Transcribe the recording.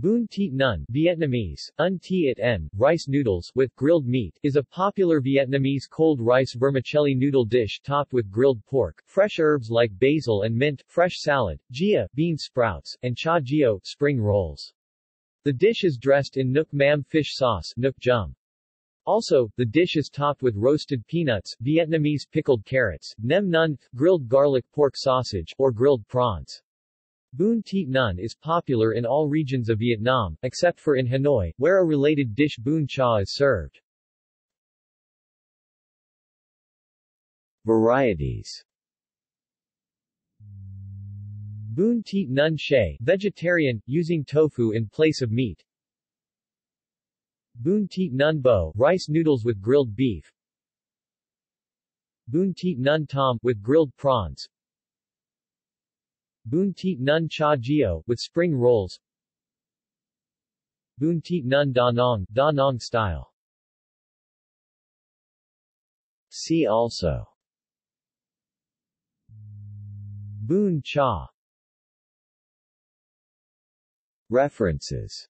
Bún thịt nướng, Vietnamese, un thịt n, rice noodles with grilled meat, is a popular Vietnamese cold rice vermicelli noodle dish topped with grilled pork, fresh herbs like basil and mint, fresh salad, gia, bean sprouts, and chả giò, spring rolls. The dish is dressed in nước mắm fish sauce, nước chấm. Also, the dish is topped with roasted peanuts, Vietnamese pickled carrots, nem nướng, grilled garlic pork sausage, or grilled prawns. Bún thịt nướng is popular in all regions of Vietnam, except for in Hanoi, where a related dish bún chả is served. Varieties. Bún thịt nướng chay, vegetarian, using tofu in place of meat. Bún thịt nướng bò, rice noodles with grilled beef. Bún thịt nướng tôm, with grilled prawns. Bún thịt nướng chả giò, with spring rolls. Bún thịt nướng Đà Nẵng style. See also: Bún chả. References.